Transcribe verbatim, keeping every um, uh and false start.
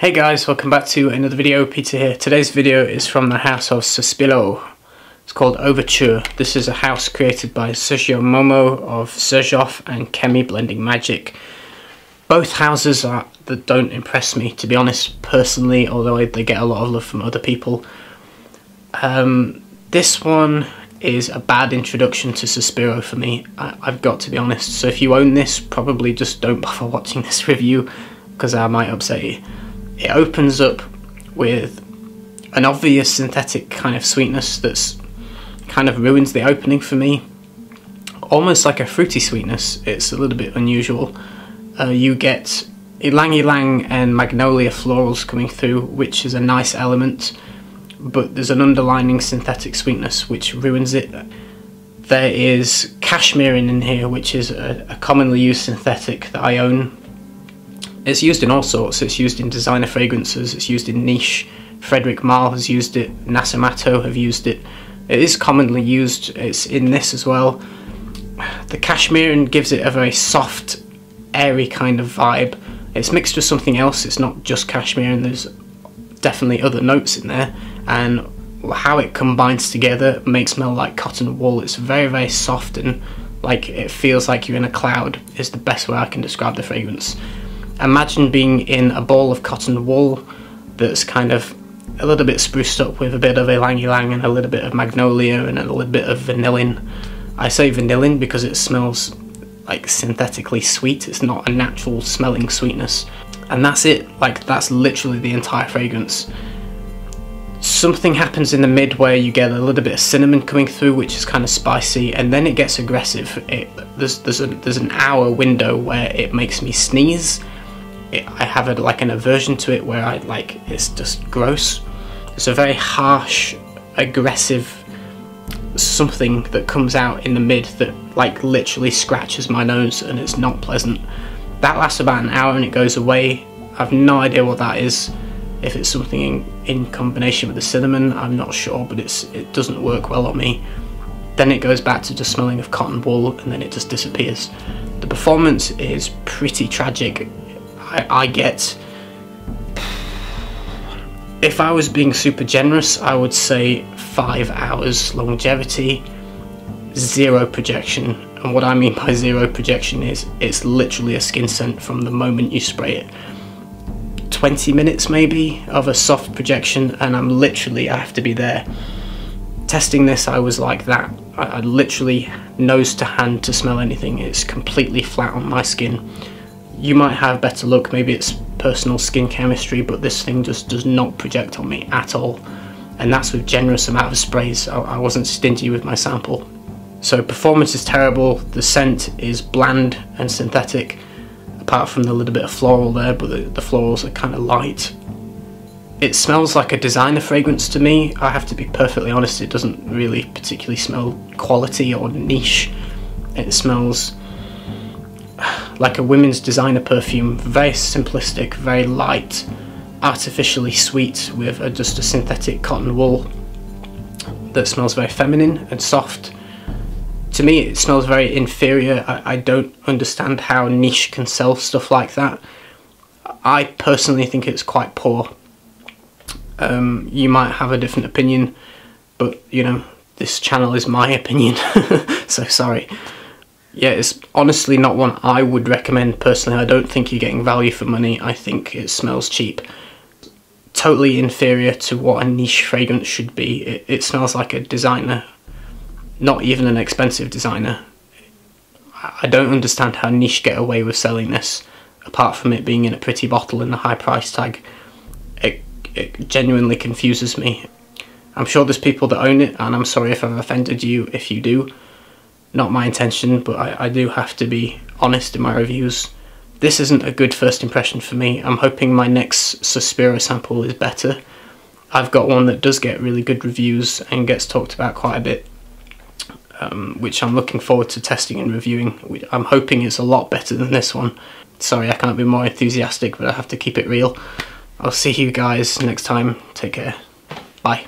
Hey guys, welcome back to another video. Peter here. Today's video is from the house of Sospiro. It's called Overture. This is a house created by Sergio Momo of Xerjoff and Kemi Blending Magic. Both houses are, that don't impress me, to be honest, personally, although they get a lot of love from other people. Um, this one is a bad introduction to Sospiro for me, I, I've got to be honest. So if you own this, probably just don't bother watching this review, because I might upset you. It opens up with an obvious synthetic kind of sweetness that's kind of ruins the opening for me. Almost like a fruity sweetness, it's a little bit unusual. Uh, you get ylang-ylang and magnolia florals coming through, which is a nice element, but there's an underlining synthetic sweetness which ruins it. There is cashmerine in here, which is a, a commonly used synthetic that I own. It's used in all sorts. It's used in designer fragrances, it's used in niche. Frederick Malle has used it, Nasomatto have used it. It is commonly used, it's in this as well. The cashmerine gives it a very soft, airy kind of vibe. It's mixed with something else, it's not just cashmerine, there's definitely other notes in there, and how it combines together makes smell like cotton wool. It's very, very soft and like it feels like you're in a cloud, is the best way I can describe the fragrance. Imagine being in a ball of cotton wool that's kind of a little bit spruced up with a bit of ylang-ylang and a little bit of magnolia and a little bit of vanillin. I say vanillin because it smells like synthetically sweet, it's not a natural smelling sweetness. And that's it, like that's literally the entire fragrance. Something happens in the mid where you get a little bit of cinnamon coming through, which is kind of spicy, and then it gets aggressive. It, there's, there's, a, there's an hour window where it makes me sneeze. It, I have a, like an aversion to it where I like it's just gross. It's a very harsh, aggressive something that comes out in the mid that like literally scratches my nose and it's not pleasant. That lasts about an hour and it goes away. I've no idea what that is. If it's something in, in combination with the cinnamon, I'm not sure, but it's it doesn't work well on me. Then it goes back to just smelling of cotton wool and then it just disappears. The performance is pretty tragic. I get, if I was being super generous, I would say five hours longevity, zero projection. And what I mean by zero projection is it's literally a skin scent from the moment you spray it. twenty minutes maybe of a soft projection and I'm literally, I have to be there. Testing this, I was like that. I, I literally nose to hand to smell anything. It's completely flat on my skin. You might have better luck, maybe it's personal skin chemistry, but this thing just does not project on me at all. And that's with generous amount of sprays, I, I wasn't stingy with my sample. So performance is terrible, the scent is bland and synthetic, apart from the little bit of floral there, but the, the florals are kind of light. It smells like a designer fragrance to me, I have to be perfectly honest, it doesn't really particularly smell quality or niche. It smells like a women's designer perfume, very simplistic, very light, artificially sweet with a, just a synthetic cotton wool that smells very feminine and soft. To me it smells very inferior, I, I don't understand how niche can sell stuff like that. I personally think it's quite poor. Um, you might have a different opinion, but you know, this channel is my opinion, so sorry. Yeah, it's honestly not one I would recommend personally. I don't think you're getting value for money. I think it smells cheap. Totally inferior to what a niche fragrance should be. It, it smells like a designer, not even an expensive designer. I don't understand how niche get away with selling this, apart from it being in a pretty bottle and a high price tag. It, it genuinely confuses me. I'm sure there's people that own it, and I'm sorry if I've offended you if you do. Not my intention, but I, I do have to be honest in my reviews. This isn't a good first impression for me. I'm hoping my next Sospiro sample is better. I've got one that does get really good reviews and gets talked about quite a bit, um, which I'm looking forward to testing and reviewing. I'm hoping it's a lot better than this one. Sorry, I can't be more enthusiastic, but I have to keep it real. I'll see you guys next time. Take care. Bye.